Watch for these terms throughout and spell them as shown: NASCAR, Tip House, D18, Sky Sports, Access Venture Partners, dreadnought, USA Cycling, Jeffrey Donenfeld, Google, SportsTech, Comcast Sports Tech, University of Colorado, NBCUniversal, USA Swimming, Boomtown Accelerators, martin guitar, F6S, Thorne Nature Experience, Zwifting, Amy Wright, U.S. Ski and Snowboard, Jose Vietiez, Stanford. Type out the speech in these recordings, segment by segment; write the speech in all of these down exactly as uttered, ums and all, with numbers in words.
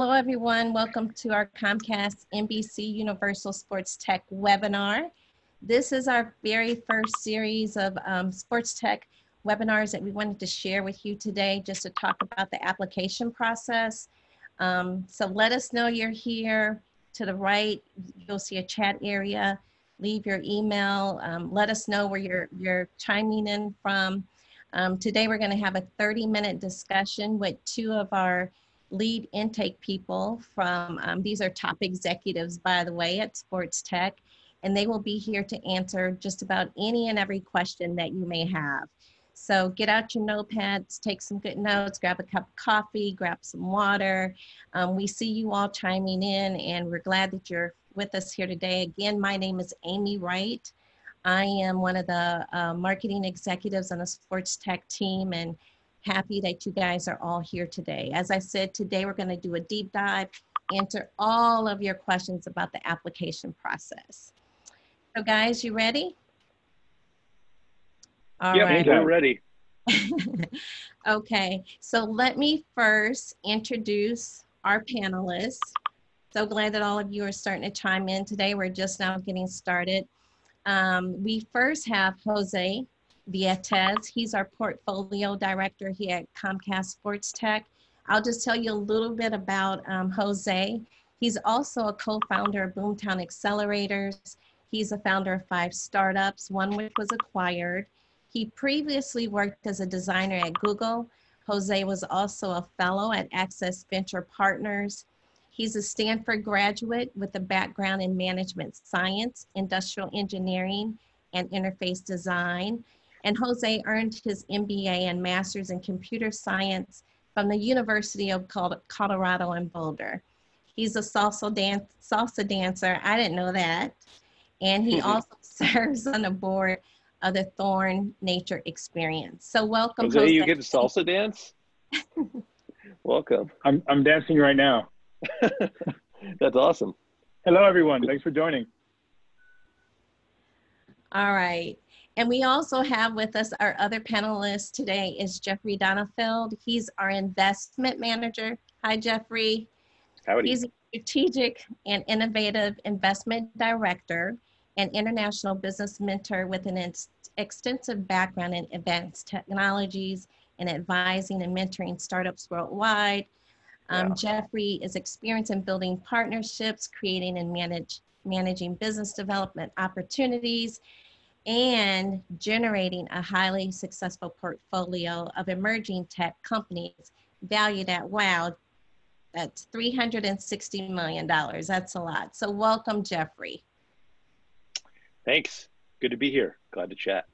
Hello, everyone. Welcome to our Comcast NBCUniversal SportsTech webinar. This is our very first series of um, SportsTech webinars that we wanted to share with you today just to talk about the application process. Um, so let us know you're here. To the right, you'll see a chat area. Leave your email. Um, let us know where you're, you're chiming in from. Um, today, we're going to have a thirty minute discussion with two of our lead intake people from, um, these are top executives, by the way, at SportsTech, and they will be here to answer just about any and every question that you may have. So get out your notepads, take some good notes, grab a cup of coffee, grab some water. Um, we see you all chiming in, and we're glad that you're with us here today. Again, my name is Amy Wright. I am one of the uh, marketing executives on the SportsTech team, and happy that you guys are all here today. As I said, today we're going to do a deep dive, answer all of your questions about the application process. So guys, you ready? All yep, right. I'm ready. Okay, so let me first introduce our panelists. So glad that all of you are starting to chime in today. We're just now getting started. Um, we first have Jose Vietiez. He's our portfolio director here at Comcast SportsTech. I'll just tell you a little bit about um, Jose. He's also a co-founder of Boomtown Accelerators. He's a founder of five startups, one which was acquired. He previously worked as a designer at Google. Jose was also a fellow at Access Venture Partners. He's a Stanford graduate with a background in management science, industrial engineering, and interface design. And Jose earned his M B A and master's in computer science from the University of Colorado in Boulder. He's a salsa, dan salsa dancer. I didn't know that. And he also serves on the board of the Thorne Nature Experience. So welcome, Jose. Jose, you get to salsa dance? Welcome. I'm, I'm dancing right now. That's awesome. Hello, everyone. Thanks for joining. All right. And we also have with us our other panelist today is Jeffrey Donenfeld. He's our investment manager. Hi, Jeffrey. Howdy. He's a strategic and innovative investment director and international business mentor with an ex extensive background in advanced technologies and advising and mentoring startups worldwide. Um, wow. Jeffrey is experienced in building partnerships, creating and manage, managing business development opportunities, and generating a highly successful portfolio of emerging tech companies valued at, wow, that's three hundred sixty million dollars. That's a lot. So welcome, Jeffrey. Thanks. Good to be here. Glad to chat.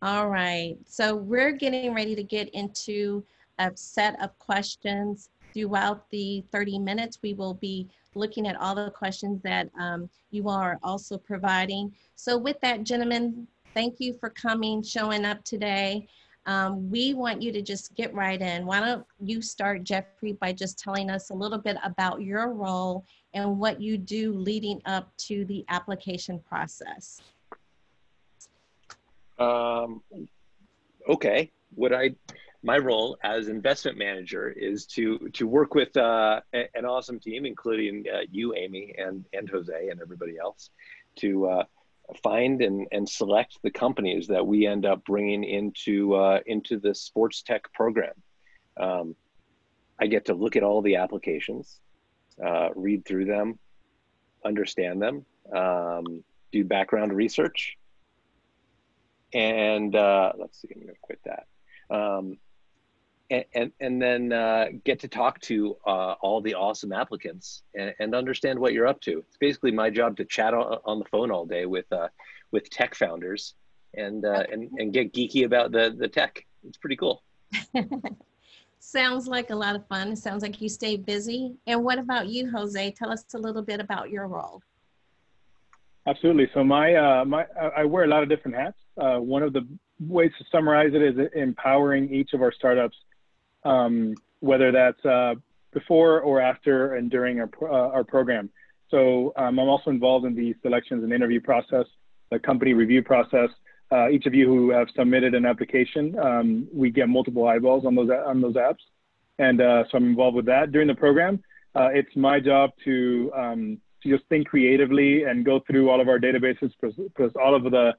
All right. So we're getting ready to get into a set of questions. Throughout the thirty minutes, we will be looking at all the questions that um, you are also providing. So with that, gentlemen, thank you for coming, showing up today. Um, we want you to just get right in. Why don't you start, Jeffrey, by just telling us a little bit about your role and what you do leading up to the application process. Um, okay, what I, my role as investment manager is to, to work with uh, an awesome team, including uh, you, Amy, and, and Jose, and everybody else, to uh, find and, and select the companies that we end up bringing into, uh, into the SportsTech program. Um, I get to look at all the applications, Uh, read through them, understand them, um, do background research, and uh, let's see, I'm gonna quit that. Um, and, and, and then uh, get to talk to uh, all the awesome applicants and, and understand what you're up to. It's basically my job to chat on, on the phone all day with, uh, with tech founders and, uh, and, and get geeky about the, the tech. It's pretty cool. Sounds like a lot of fun. It sounds like you stay busy. And what about you, Jose? Tell us a little bit about your role. Absolutely. So my, uh, my, I wear a lot of different hats. Uh, one of the ways to summarize it is empowering each of our startups, um, whether that's uh, before or after and during our, uh, our program. So um, I'm also involved in the selections and interview process, the company review process. Uh, each of you who have submitted an application, um, we get multiple eyeballs on those, on those apps. And uh, so I'm involved with that. During the program, uh, it's my job to, um, to just think creatively and go through all of our databases, because all of the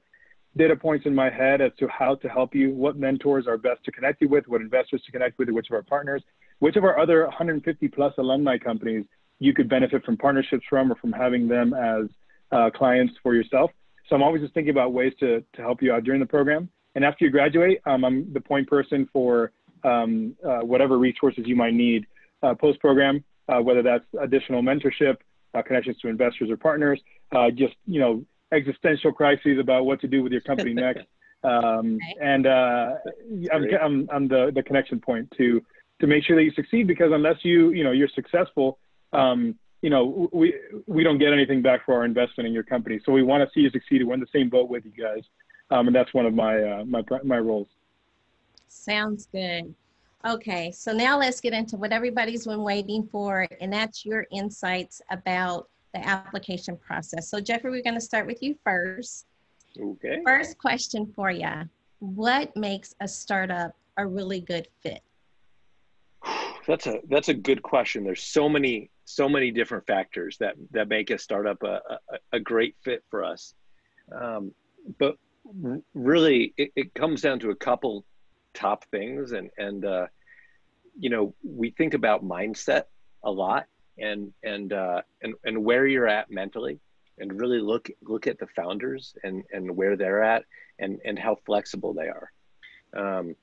data points in my head as to how to help you, what mentors are best to connect you with, what investors to connect with, which of our partners, which of our other one hundred fifty plus alumni companies you could benefit from partnerships from, or from having them as uh, clients for yourself. So I'm always just thinking about ways to, to help you out during the program. And after you graduate, um, I'm the point person for um, uh, whatever resources you might need uh, post-program, uh, whether that's additional mentorship, uh, connections to investors or partners, uh, just, you know, existential crises about what to do with your company next. Um, right. And uh, I'm, I'm, I'm the, the connection point to, to make sure that you succeed, because unless you, you know, you're successful, um, you know, we, we don't get anything back for our investment in your company. So we want to see you succeed. We're in the same boat with you guys. Um, and that's one of my, uh, my, my roles. Sounds good. Okay. So now let's get into what everybody's been waiting for, and that's your insights about the application process. So Jeffrey, we're going to start with you first. Okay. First question for you. What makes a startup a really good fit? That's a, that's a good question. There's so many, so many different factors that, that make a startup a, a, a great fit for us. Um, but really it, it comes down to a couple top things. And, and, uh, you know, we think about mindset a lot. And and uh, and and where you're at mentally, and really look look at the founders and and where they're at, and and how flexible they are. Um,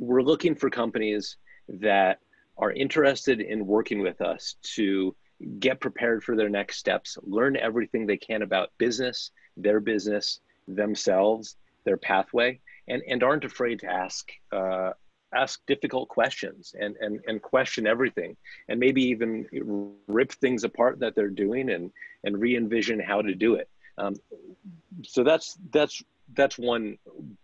we're looking for companies that are interested in working with us to get prepared for their next steps, learn everything they can about business, their business, themselves, their pathway, and and aren't afraid to ask. Uh, ask difficult questions and, and, and question everything, and maybe even rip things apart that they're doing and, and re-envision how to do it. Um, so that's, that's, that's one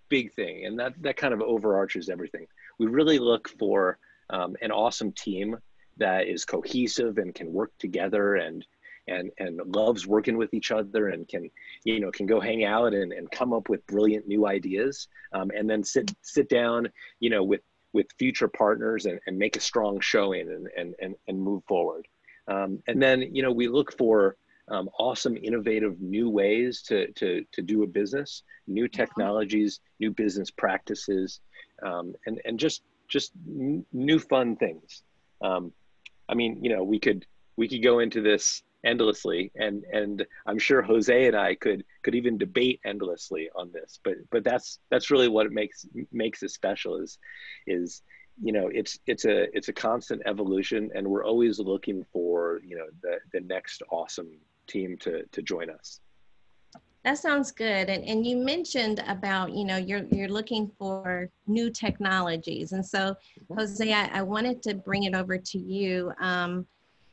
big thing. And that, that kind of overarches everything. We really look for um, an awesome team that is cohesive and can work together and, and, and loves working with each other, and can, you know, can go hang out and, and come up with brilliant new ideas, um, and then sit, sit down, you know, with, with future partners and, and make a strong showing and, and, and, and move forward. Um, and then, you know, we look for um, awesome, innovative new ways to, to, to do a business, new technologies, new business practices, um, and, and just, just new fun things. Um, I mean, you know, we could, we could go into this endlessly, and, and I'm sure Jose and I could, could even debate endlessly on this, but, but that's, that's really what it makes, makes it special is, is, you know, it's, it's a, it's a constant evolution, and we're always looking for, you know, the, the next awesome team to, to join us. That sounds good. And, and you mentioned about, you know, you're, you're looking for new technologies. And so Jose, I, I wanted to bring it over to you. Um,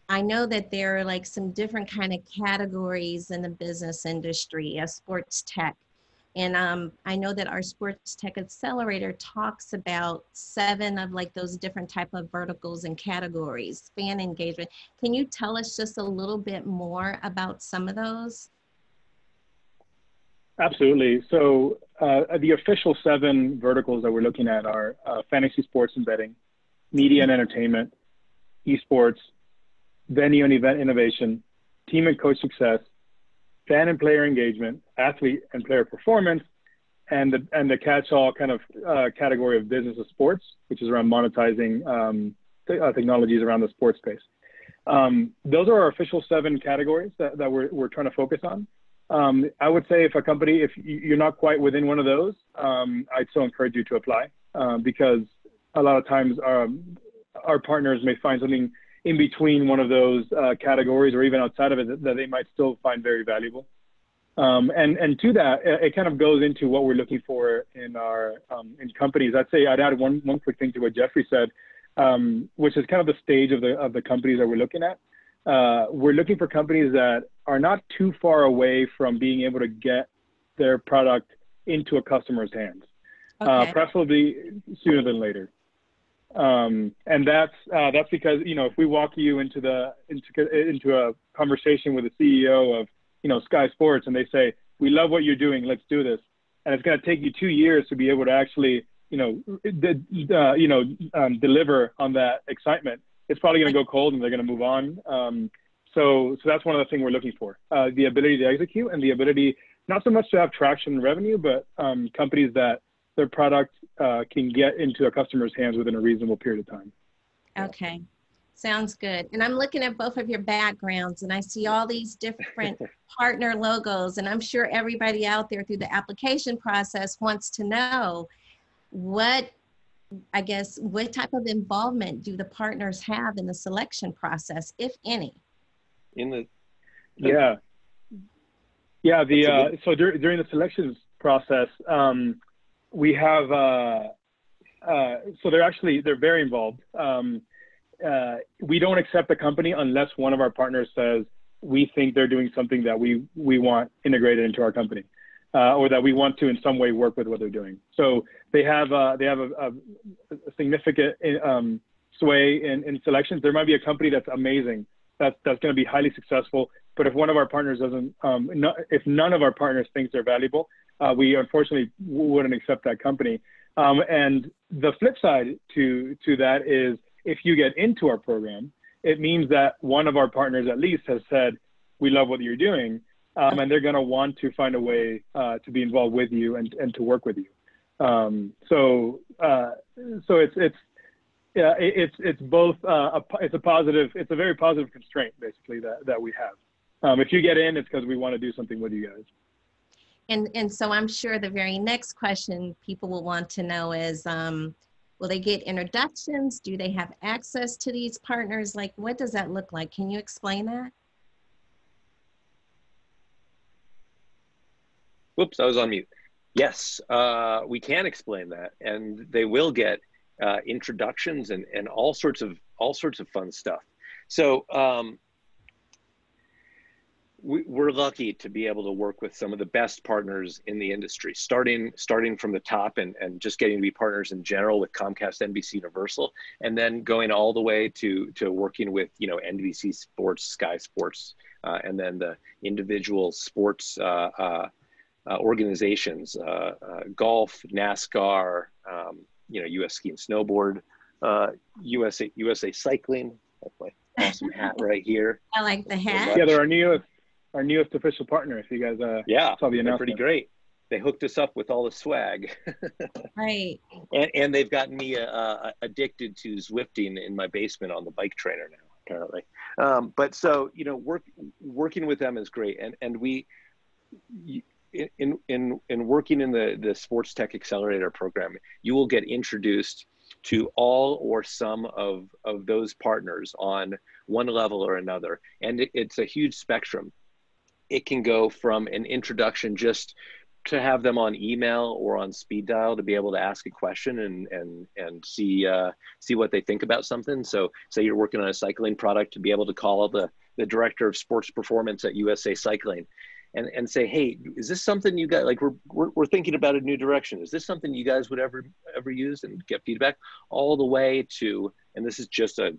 I know that there are like some different kind of categories in the business industry as sports tech. And um, I know that our sports tech accelerator talks about seven of like those different type of verticals and categories, fan engagement. Can you tell us just a little bit more about some of those? Absolutely. So uh, the official seven verticals that we're looking at are uh, fantasy sports and betting, media and entertainment, esports, venue and event innovation, team and coach success, fan and player engagement, athlete and player performance, and the, and the catch-all kind of uh, category of business of sports, which is around monetizing um, th uh, technologies around the sports space. Um, those are our official seven categories that, that we're, we're trying to focus on. Um, I would say if a company, if you're not quite within one of those, um, I'd still encourage you to apply uh, because a lot of times our, our partners may find something in between one of those uh, categories, or even outside of it, that they might still find very valuable. Um, and, and to that, it kind of goes into what we're looking for in our um, in companies. I'd say I'd add one, one quick thing to what Jeffrey said, um, which is kind of the stage of the, of the companies that we're looking at. Uh, we're looking for companies that are not too far away from being able to get their product into a customer's hands, okay. uh, preferably sooner than later. Um, and that's, uh, that's because, you know, if we walk you into the, into, into a conversation with the C E O of, you know, Sky Sports, and they say, we love what you're doing, let's do this. And it's going to take you two years to be able to actually you know, did, uh, you know, um, deliver on that excitement, it's probably going to go cold and they're going to move on. Um, so, so that's one of the things we're looking for: uh, the ability to execute and the ability, not so much to have traction and revenue, but um, companies that their product uh, can get into a customer's hands within a reasonable period of time. Okay, sounds good. And I'm looking at both of your backgrounds and I see all these different partner logos, and I'm sure everybody out there through the application process wants to know what, I guess, what type of involvement do the partners have in the selection process, if any? In the, the yeah. Yeah, the uh, so dur during the selections process, um, we have, uh, uh, so they're actually, they're very involved. Um, uh, we don't accept a company unless one of our partners says, we think they're doing something that we, we want integrated into our company, uh, or that we want to in some way work with what they're doing. So they have, uh, they have a, a significant um, sway in, in selections. There might be a company that's amazing, that's, that's going to be highly successful. But if one of our partners doesn't, um, no, if none of our partners thinks they're valuable, uh, we unfortunately wouldn't accept that company. Um, and the flip side to, to that is if you get into our program, it means that one of our partners at least has said, we love what you're doing, um, and they're going to want to find a way uh, to be involved with you and, and to work with you. Um, so, uh, so it's, it's, yeah, it, it's, it's both, uh, a, it's a positive, it's a very positive constraint basically that, that we have. Um, if you get in, it's because we want to do something with you guys. And, and so I'm sure the very next question people will want to know is, um, will they get introductions? Do they have access to these partners? Like, what does that look like? Can you explain that? Whoops, I was on mute. Yes, uh, we can explain that, and they will get uh, introductions and, and all sorts of, all sorts of fun stuff. So, um, we're lucky to be able to work with some of the best partners in the industry, starting starting from the top and, and just getting to be partners in general with Comcast N B C Universal, and then going all the way to, to working with, you know, N B C Sports, Sky Sports, uh, and then the individual sports uh, uh, organizations, uh, uh, golf, NASCAR, um, you know, U S Ski and Snowboard, uh, U S A, U S A Cycling. That's my awesome hat right here. I like the hat. Yeah, there are new... our newest official partner, if you guys uh, yeah, saw the announcement. Yeah, pretty great. They hooked us up with all the swag. Right. And, and they've gotten me uh, addicted to Zwifting in my basement on the bike trainer now, apparently. Um, but so, you know, work, working with them is great. And, and we, in, in, in working in the, the Sports Tech Accelerator program, you will get introduced to all or some of, of those partners on one level or another. And it, it's a huge spectrum. It can go from an introduction just to have them on email or on speed dial to be able to ask a question and and and see uh, see what they think about something. So say you're working on a cycling product, to be able to call the the director of sports performance at U S A Cycling and and say, hey, is this something you guys like? We're we're, we're thinking about a new direction. Is this something you guys would ever ever use? And get feedback all the way to, and this is just a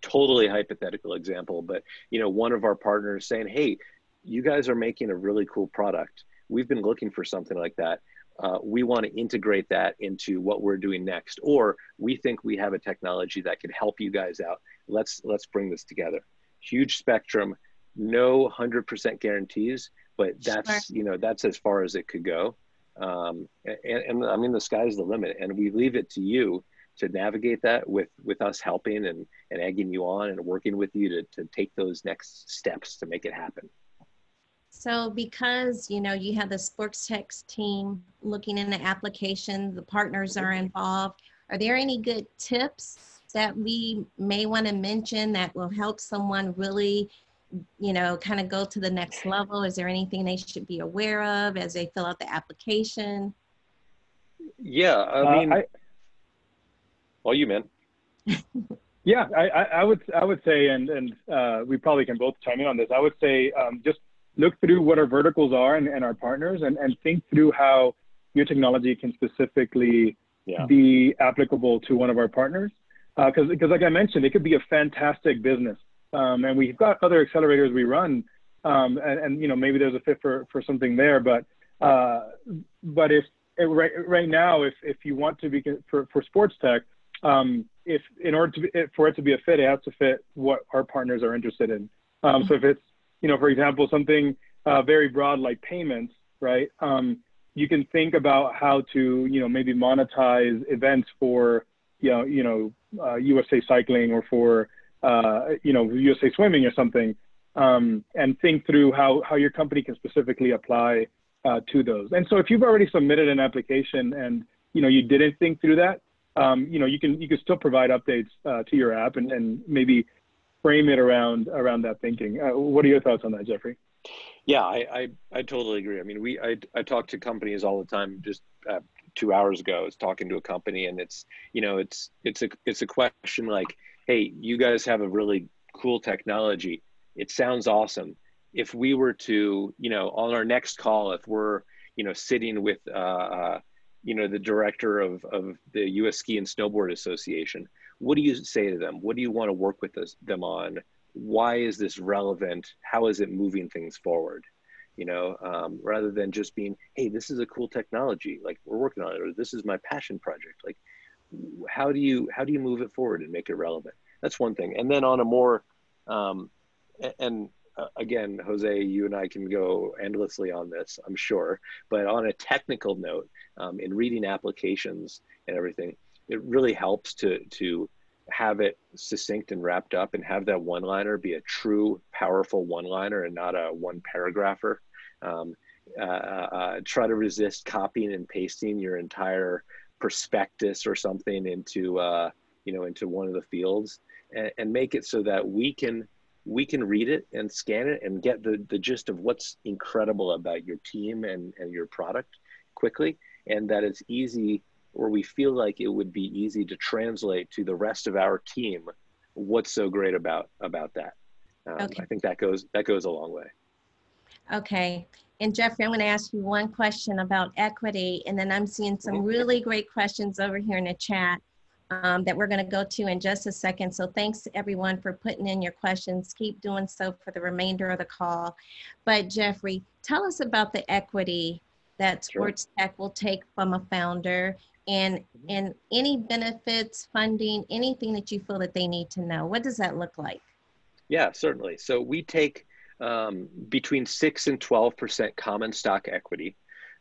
totally hypothetical example, but you know, one of our partners saying, hey, you guys are making a really cool product. We've been looking for something like that. Uh, we want to integrate that into what we're doing next, or we think we have a technology that could help you guys out. Let's, let's bring this together. Huge spectrum, no one hundred percent guarantees, but that's, you know, that's as far as it could go. Um, and, and I mean, the sky's the limit, and we leave it to you to navigate that with, with us helping and, and egging you on and working with you to, to take those next steps to make it happen. So because, you know, you have the sports tech team looking in the application, the partners are involved, are there any good tips that we may want to mention that will help someone really, you know, kind of go to the next level? Is there anything they should be aware of as they fill out the application? Yeah, I mean, uh, I, all you, man. Yeah, I, I would, I would say, and, and uh, we probably can both chime in on this. I would say um, just look through what our verticals are and, and our partners and, and think through how your technology can specifically yeah. be applicable to one of our partners. Because, uh, like I mentioned, it could be a fantastic business. Um, and we've got other accelerators we run, um, and, and you know, maybe there's a fit for, for something there. But, uh, but if right right now, if if you want to be for for sports tech, um, if in order to be, for it to be a fit, it has to fit what our partners are interested in. Um, mm-hmm. So if it's, you know, for example, something uh, very broad like payments, right? Um, you can think about how to, you know, maybe monetize events for, you know, you know, uh, U S A Cycling or for, uh, you know, U S A Swimming or something, um, and think through how, how your company can specifically apply uh, to those. And so if you've already submitted an application and, you know, you didn't think through that, um, you know, you can, you can still provide updates uh, to your app and, and maybe frame it around, around that thinking. Uh, what are your thoughts on that, Jeffrey? Yeah, I, I, I totally agree. I mean, we I, I talk to companies all the time. Just uh, two hours ago, I was talking to a company, and it's, you know, it's it's a it's a question like, hey, you guys have a really cool technology. It sounds awesome. If we were to, you know, on our next call, if we're, you know, sitting with, uh, uh, you know, the director of of the U S Ski and Snowboard Association, what do you say to them? What do you want to work with us, them on? Why is this relevant? How is it moving things forward? You know, um, rather than just being, hey, this is a cool technology, like we're working on it, or this is my passion project. Like, how do you, how do you move it forward and make it relevant? That's one thing. And then on a more, um, and uh, again, Jose, you and I can go endlessly on this, I'm sure, but on a technical note, um, in reading applications and everything, it really helps to, to, have it succinct and wrapped up and have that one-liner be a true powerful one-liner and not a one-paragrapher. Um, uh, uh, try to resist copying and pasting your entire prospectus or something into, uh, you know, into one of the fields, and, and make it so that we can, we can read it and scan it and get the, the gist of what's incredible about your team and, and your product quickly, and that it's easy, or we feel like it would be easy to translate to the rest of our team what's so great about about that. Um, okay. I think that goes that goes a long way. Okay, and Jeffrey, I'm gonna ask you one question about equity, and then I'm seeing some really great questions over here in the chat um, that we're gonna go to in just a second. So thanks to everyone for putting in your questions. Keep doing so for the remainder of the call. But Jeffrey, tell us about the equity that SportsTech sure. will take from a founder, and and any benefits, funding, anything that you feel that they need to know. What does that look like? Yeah, certainly. So we take um, between six and twelve percent common stock equity.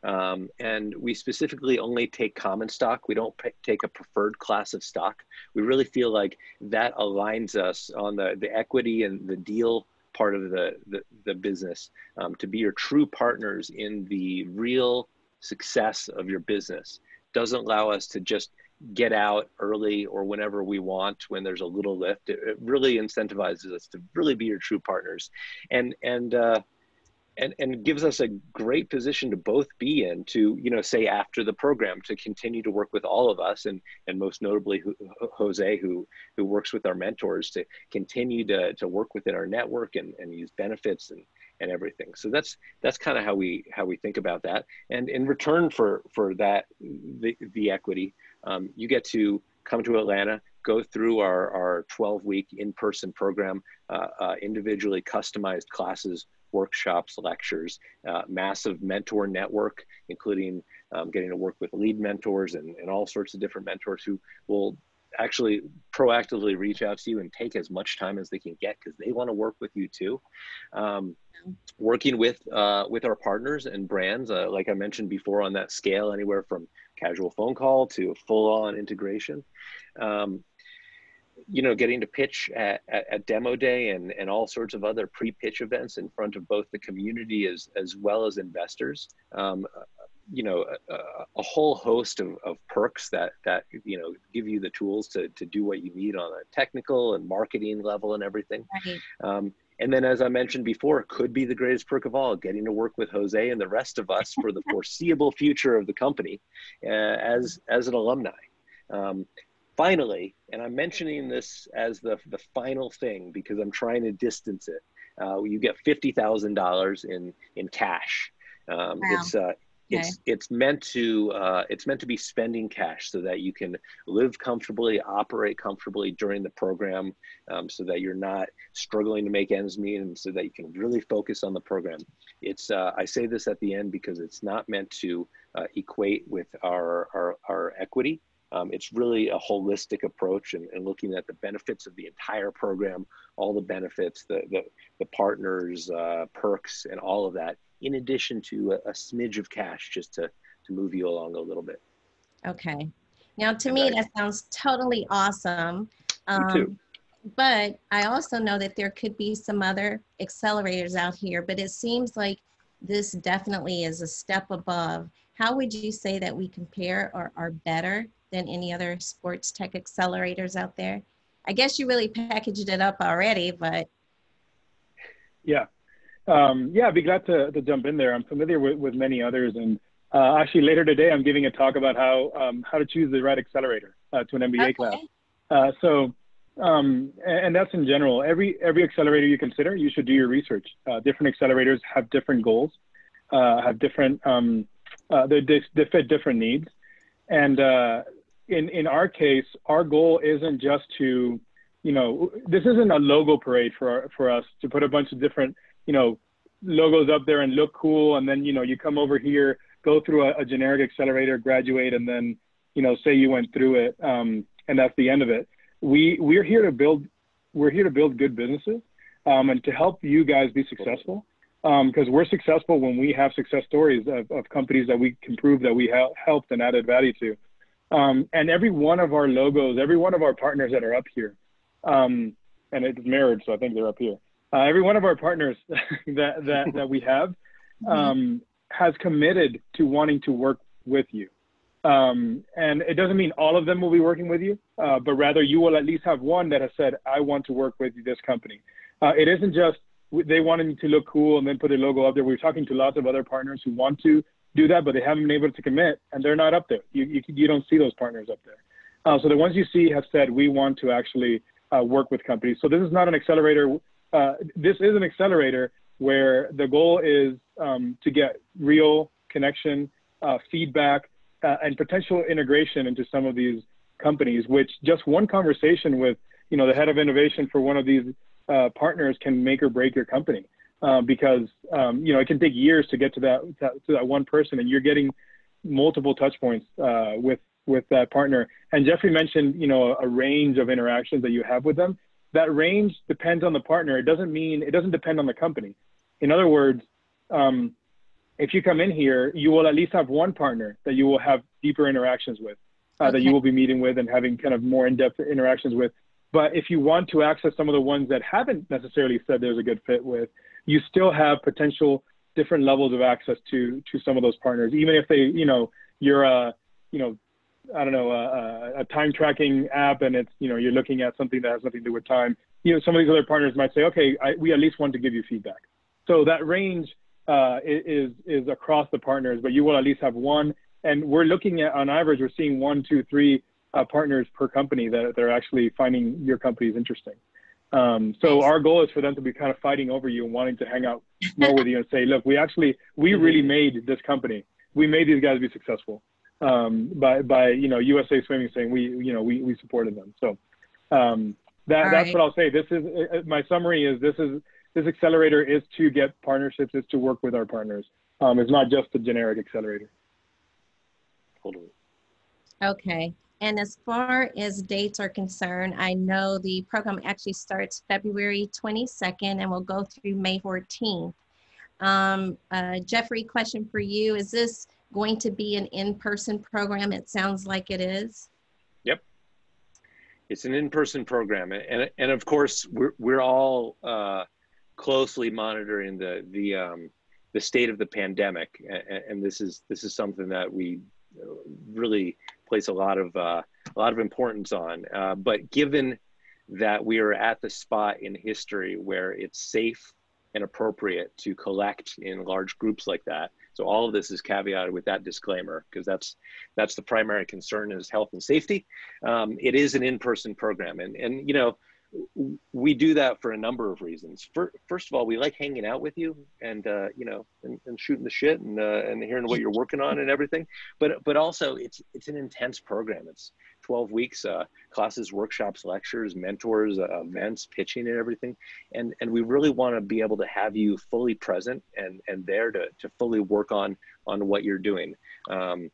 Um, and we specifically only take common stock. We don't take a preferred class of stock. We really feel like that aligns us on the, the equity and the deal part of the, the, the business um, to be your true partners in the real success of your business. Doesn't allow us to just get out early or whenever we want when there's a little lift. It, it really incentivizes us to really be your true partners, and and uh, and and gives us a great position to both be in to, you know, say after the program to continue to work with all of us, and and most notably who, Jose, who who works with our mentors to continue to to work within our network and and use benefits and. And everything. So that's that's kind of how we how we think about that. And in return for for that the the equity, um, you get to come to Atlanta, go through our our twelve week in-person program, uh, uh, individually customized classes, workshops, lectures, uh, massive mentor network, including um, getting to work with lead mentors and and all sorts of different mentors who will actually proactively reach out to you and take as much time as they can get because they want to work with you too. Um, working with uh, with our partners and brands, uh, like I mentioned before, on that scale, anywhere from casual phone call to full-on integration. Um, you know, getting to pitch at, at, at demo day and, and all sorts of other pre-pitch events in front of both the community as, as well as investors. Um, you know, a, a whole host of, of perks that, that, you know, give you the tools to, to do what you need on a technical and marketing level and everything. Right. Um, and then, as I mentioned before, could be the greatest perk of all, getting to work with Jose and the rest of us for the foreseeable future of the company uh, as, as an alumni. Um, finally, and I'm mentioning this as the, the final thing because I'm trying to distance it, uh, you get fifty thousand dollars in, in cash. Um, wow. It's uh, It's, it's meant to uh, it's meant to be spending cash so that you can live comfortably, operate comfortably during the program, um, so that you're not struggling to make ends meet, and so that you can really focus on the program. It's uh, I say this at the end because it's not meant to uh, equate with our, our, our equity. Um, it's really a holistic approach and, and looking at the benefits of the entire program, all the benefits, the, the, the partners, uh, perks, and all of that, in addition to a, a smidge of cash just to, to move you along a little bit. Okay. Now, to me, that sounds totally awesome. Um, me too. But I also know that there could be some other accelerators out here, but it seems like this definitely is a step above. How would you say that we compare or are better than any other sports tech accelerators out there? I guess you really packaged it up already, but. Yeah, um, yeah, I'd be glad to, to jump in there. I'm familiar with, with many others, and uh, actually later today, I'm giving a talk about how, um, how to choose the right accelerator uh, to an M B A okay. class. Uh, so, um, and, and that's in general, every, every accelerator you consider, you should do your research. Uh, different accelerators have different goals, uh, have different, um, uh, they, they fit different needs. And uh, in, in our case, our goal isn't just to, you know, this isn't a logo parade for, our, for us to put a bunch of different, you know, logos up there and look cool. And then, you know, you come over here, go through a, a generic accelerator, graduate, and then, you know, say you went through it. Um, and that's the end of it. We, we're here to build, we're here to build good businesses um, and to help you guys be successful. Because um, we're successful when we have success stories of, of companies that we can prove that we ha helped and added value to. Um, and every one of our logos, every one of our partners that are up here, um, and it's mirrored, so I think they're up here. Uh, every one of our partners that, that, that we have um, has committed to wanting to work with you. Um, and it doesn't mean all of them will be working with you, uh, but rather you will at least have one that has said, I want to work with this company. Uh, it isn't just, they wanted me to look cool and then put a logo up there. We're talking to lots of other partners who want to do that, but they haven't been able to commit and they're not up there. You, you, you don't see those partners up there. Uh, so the ones you see have said, we want to actually uh, work with companies. So this is not an accelerator. Uh, this is an accelerator where the goal is um, to get real connection, uh, feedback, uh, and potential integration into some of these companies, which just one conversation with, you know, the head of innovation for one of these Uh, partners can make or break your company uh, because um, you know, it can take years to get to that to that one person, and you're getting multiple touch points uh, with with that partner. And Jeffrey mentioned, you know, a range of interactions that you have with them. That range depends on the partner. It doesn't mean it doesn't depend on the company. In other words, um, if you come in here, you will at least have one partner that you will have deeper interactions with, uh, okay. that you will be meeting with and having kind of more in-depth interactions with. But if you want to access some of the ones that haven't necessarily said there's a good fit with, you still have potential different levels of access to to some of those partners, even if they, you know, you're a, you know, I don't know, a, a time tracking app, and it's, you know, you're looking at something that has nothing to do with time. You know, some of these other partners might say, okay, I, we at least want to give you feedback. So that range uh, is is across the partners, but you will at least have one. And we're looking at, on average, we're seeing one, two, three. Uh, partners per company that they're actually finding your company's interesting. Um, so our goal is for them to be kind of fighting over you and wanting to hang out more with you and say, look, we actually, we really made this company. We made these guys be successful um, by, by, you know, U S A Swimming saying we, you know, we, we supported them. So um, that, that's right. What I'll say. This is, uh, my summary is this is, this accelerator is to get partnerships, is to work with our partners. Um, it's not just a generic accelerator. Totally. Okay. And as far as dates are concerned, I know the program actually starts February twenty-second and will go through May fourteenth. Um, uh, Jeffrey, question for you. Is this going to be an in-person program? It sounds like it is. Yep. It's an in-person program. And, and of course, we're, we're all uh, closely monitoring the, the, um, the state of the pandemic. And, and this is, this is something that we really place a lot of uh, a lot of importance on, uh, but given that we are at the spot in history where it's safe and appropriate to collect in large groups like that, so all of this is caveated with that disclaimer, because that's that's the primary concern is health and safety. Um, it is an in-person program, and and you know, we do that for a number of reasons. First of all, we like hanging out with you and, uh, you know, and, and shooting the shit and, uh, and hearing what you're working on and everything. But, but also it's, it's an intense program. It's twelve weeks, uh, classes, workshops, lectures, mentors, uh, events, pitching and everything. And, and we really want to be able to have you fully present and, and there to, to fully work on, on what you're doing. Um,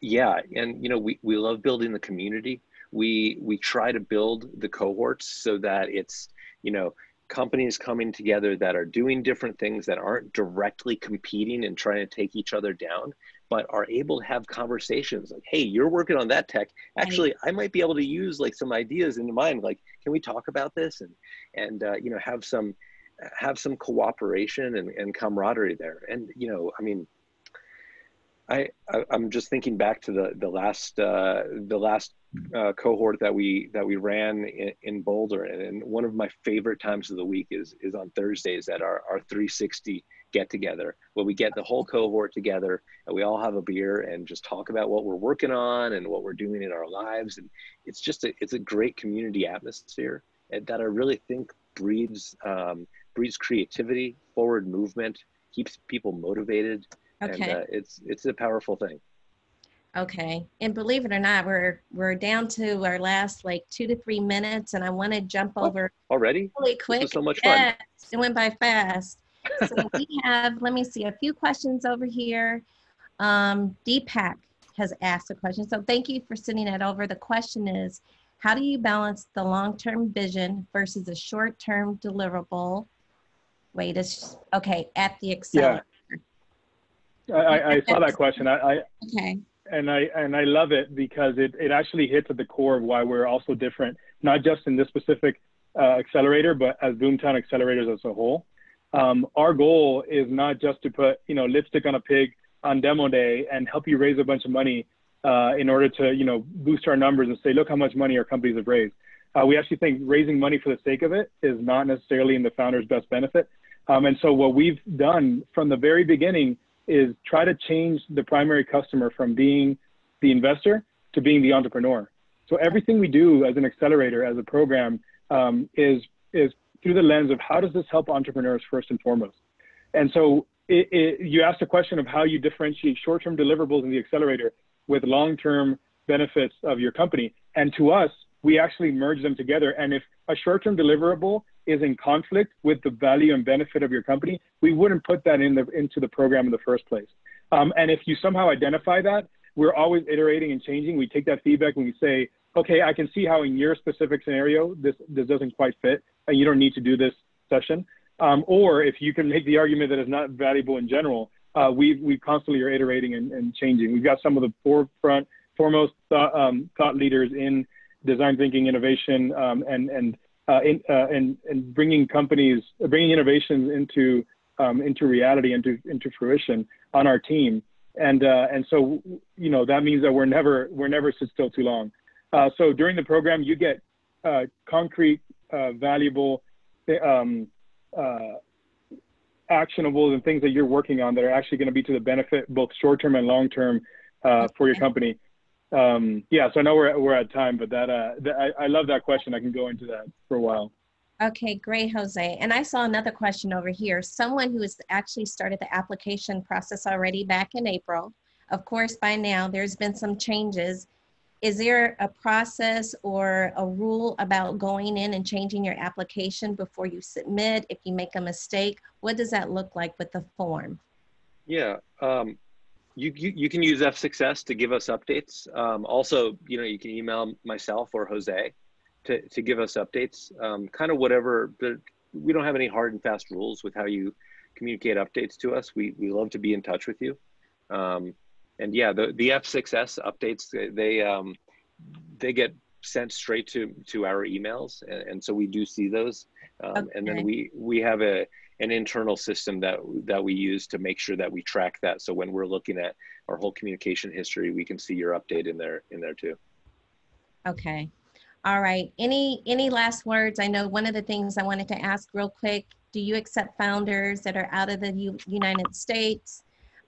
yeah. And, you know, we, we love building the community. We, we try to build the cohorts so that it's, you know, companies coming together that are doing different things, that aren't directly competing and trying to take each other down, but are able to have conversations like, hey, you're working on that tech. Actually, I might be able to use like some ideas in mind, like, can we talk about this? And, and uh, you know, have some, have some cooperation and, and camaraderie there. And, you know, I mean, I, I I'm just thinking back to the, the last, uh, the last uh, cohort that we, that we ran in, in Boulder. And, and one of my favorite times of the week is, is on Thursdays at our, our three sixty get together, where we get the whole cohort together and we all have a beer and just talk about what we're working on and what we're doing in our lives. And it's just, a, it's a great community atmosphere and that I really think breeds, um, breeds creativity, forward movement, keeps people motivated. Okay. And uh, it's, it's a powerful thing. Okay. And believe it or not, we're, we're down to our last like two to three minutes and I want to jump oh, over already really quick. This was so much fun. Yes, it went by fast. So we have, let me see, a few questions over here. Um, Deepak has asked a question. So thank you for sending that over. The question is, how do you balance the long-term vision versus a short-term deliverable? Wait, it's, okay, at the accelerator. Yeah. I, I saw that question. I, I okay. And I and I love it because it, it actually hits at the core of why we're also different, not just in this specific uh, accelerator, but as Boomtown Accelerators as a whole. Um, our goal is not just to put, you know, lipstick on a pig on demo day and help you raise a bunch of money uh, in order to, you know, boost our numbers and say, look how much money our companies have raised. Uh, we actually think raising money for the sake of it is not necessarily in the founder's best benefit. Um, and so what we've done from the very beginning is try to change the primary customer from being the investor to being the entrepreneur. So everything we do as an accelerator, as a program, um, is is through the lens of how does this help entrepreneurs first and foremost. And so it, it, you asked a question of how you differentiate short-term deliverables in the accelerator with long-term benefits of your company. And to us, we actually merge them together. And if a short-term deliverable is in conflict with the value and benefit of your company, we wouldn't put that in the, into the program in the first place. Um, and if you somehow identify that, we're always iterating and changing. We take that feedback and we say, okay, I can see how in your specific scenario, this, this doesn't quite fit and you don't need to do this session. Um, or if you can make the argument that it's not valuable in general, uh, we, we constantly are iterating and, and changing. We've got some of the forefront, foremost thought, um, thought leaders in design thinking, innovation, um, and, and, uh, in, uh, and, and bringing companies, bringing innovations into, um, into reality, into, into fruition on our team. And, uh, and so, you know, that means that we're never, we're never sit still too long. Uh, so during the program, you get uh, concrete, uh, valuable, um, uh, actionables and things that you're working on that are actually going to be to the benefit, both short-term and long-term, uh, for your company. Um, yeah, so I know we're, we're at time, but that, uh, th I, I love that question. I can go into that for a while. Okay, great, Jose. And I saw another question over here. Someone who has actually started the application process already back in April. Of course, by now, there's been some changes. Is there a process or a rule about going in and changing your application before you submit? If you make a mistake, what does that look like with the form? Yeah, um, you, you, you can use F six S to give us updates. Um, also, you know, you can email myself or Jose to, to give us updates, um, kind of whatever. We don't have any hard and fast rules with how you communicate updates to us. We, we love to be in touch with you. Um, And yeah, the, the F six S updates, they, they, um, they get sent straight to, to our emails. And, and so we do see those. Um, okay. And then we, we have a, an internal system that, that we use to make sure that we track that. So when we're looking at our whole communication history, we can see your update in there, in there too. Okay. All right. Any, any last words? I know one of the things I wanted to ask real quick, do you accept founders that are out of the U United States?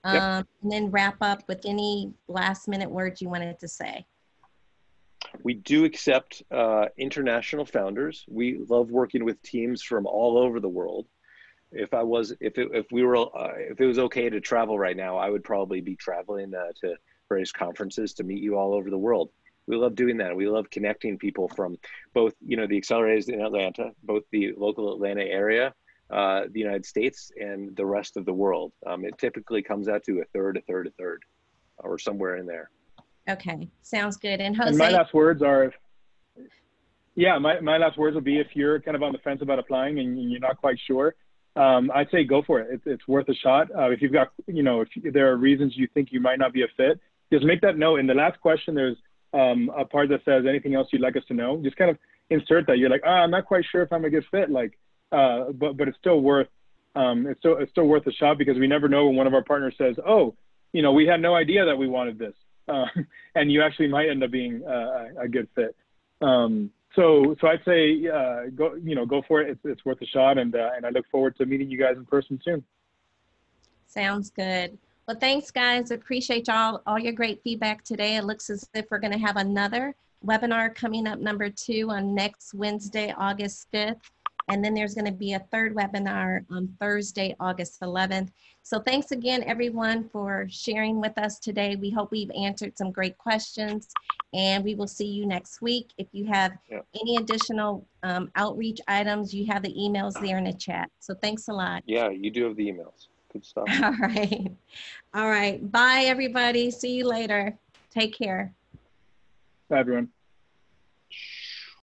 Um, yep. And then wrap up with any last minute words you wanted to say. We do accept uh, international founders. We love working with teams from all over the world. If I was, if it, if we were, uh, if it was okay to travel right now, I would probably be traveling uh, to various conferences to meet you all over the world. we love doing that. We love connecting people from both, you know, the accelerators in Atlanta, both the local Atlanta area, uh, the United States, and the rest of the world. Um, it typically comes out to a third, a third, a third, or somewhere in there. Okay, sounds good. And Jose, and my last words are, yeah, my, my last words would be, if you're kind of on the fence about applying and you're not quite sure, um, I'd say go for it. It's, it's worth a shot. Uh, if you've got, you know, if there are reasons you think you might not be a fit, just make that note. In the last question, there's um, a part that says, anything else you'd like us to know? Just kind of insert that. You're like, ah, I'm not quite sure if I'm a good fit. Like, uh, but, but it's still worth, um, it's still, it's still worth a shot, because we never know when one of our partners says, oh, you know, we had no idea that we wanted this. Uh, and you actually might end up being uh, a good fit. Um, so, so I'd say, uh, go, you know, go for it. It's, it's worth a shot. And, uh, and I look forward to meeting you guys in person soon. Sounds good. Well, thanks guys. Appreciate y'all, all your great feedback today. It looks as if we're going to have another webinar coming up, number two, on next Wednesday, August fifth. And then there's going to be a third webinar on Thursday, August eleventh. So thanks again, everyone, for sharing with us today. We hope we've answered some great questions, and we will see you next week. If you have yeah. any additional um, outreach items, you have the emails there in the chat. So thanks a lot. Yeah, you do have the emails. Good stuff. All right. All right. Bye, everybody. See you later. Take care. Bye, everyone.